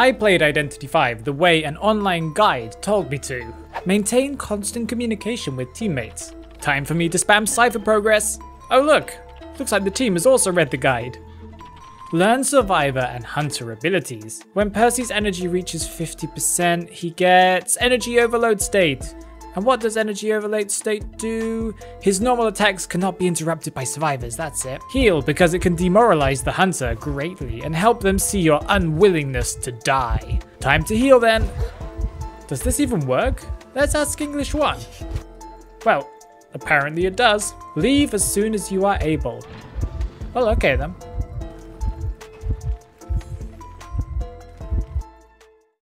I played Identity V the way an online guide told me to. Maintain constant communication with teammates. Time for me to spam Cypher Progress. Oh look, looks like the team has also read the guide. Learn Survivor and Hunter abilities. When Percy's energy reaches 50%, he gets Energy Overload State. And what does Energy Overload State do? His normal attacks cannot be interrupted by survivors, that's it. Heal, because it can demoralize the hunter greatly and help them see your unwillingness to die. Time to heal then. Does this even work? Let's ask English 1. Well, apparently it does. Leave as soon as you are able. Well, okay then.